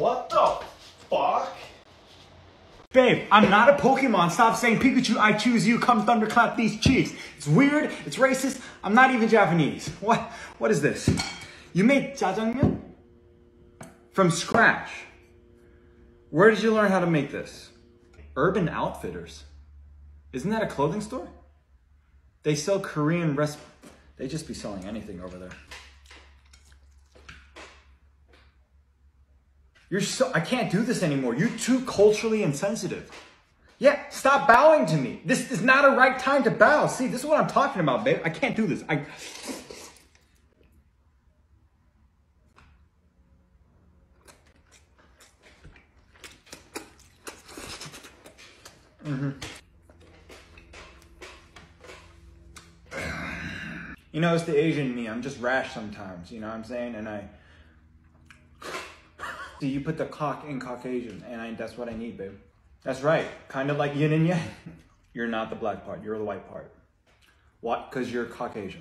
What the fuck? Babe, I'm not a Pokemon. Stop saying Pikachu, I choose you, come thunderclap these cheeks. It's weird, it's racist, I'm not even Japanese. What is this? You make jajangmyeon? From scratch. Where did you learn how to make this? Urban Outfitters. Isn't that a clothing store? They sell Korean recipes. They just be selling anything over there. You're so, I can't do this anymore. You're too culturally insensitive. Yeah, stop bowing to me. This is not a right time to bow. See, this is what I'm talking about, babe. I can't do this. You know, it's the Asian me. I'm just rash sometimes, you know what I'm saying? And I... See, you put the cock in Caucasian, and that's what I need, babe. That's right. Kind of like yin and yang. You're not the black part. You're the white part. What? Because you're Caucasian.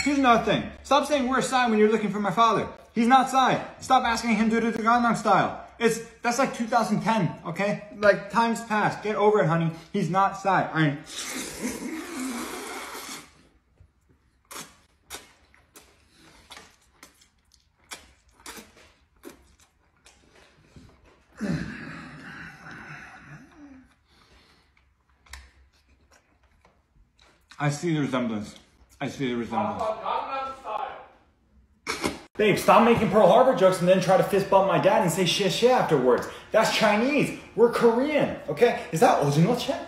Here's another thing. Stop saying we're Psy when you're looking for my father. He's not Psy. Stop asking him to do the Gangnam Style. That's like 2010, okay? Like, time's passed. Get over it, honey. He's not Psy. I see the resemblance. I see the resemblance. Babe, stop making Pearl Harbor jokes and then try to fist bump my dad and say shit shit afterwards. That's Chinese. We're Korean, okay? Is that ojinochae?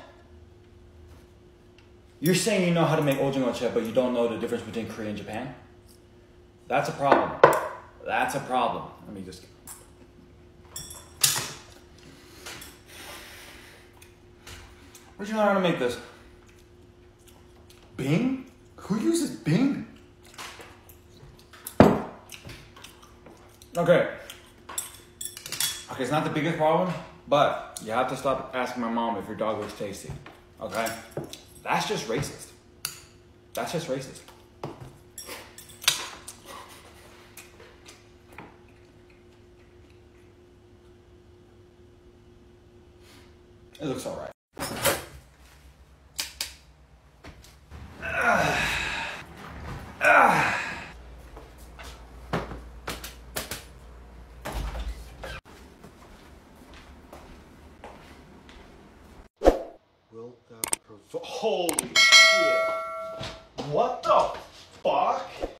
You're saying you know how to make ojinochae, but you don't know the difference between Korea and Japan? That's a problem. That's a problem. Let me just... Where'd you learn how to make this? Bing? Who uses Bing? Okay, it's not the biggest problem, but you have to stop asking my mom if your dog looks tasty. Okay? That's just racist. That's just racist. It looks alright. Holy shit. What the fuck?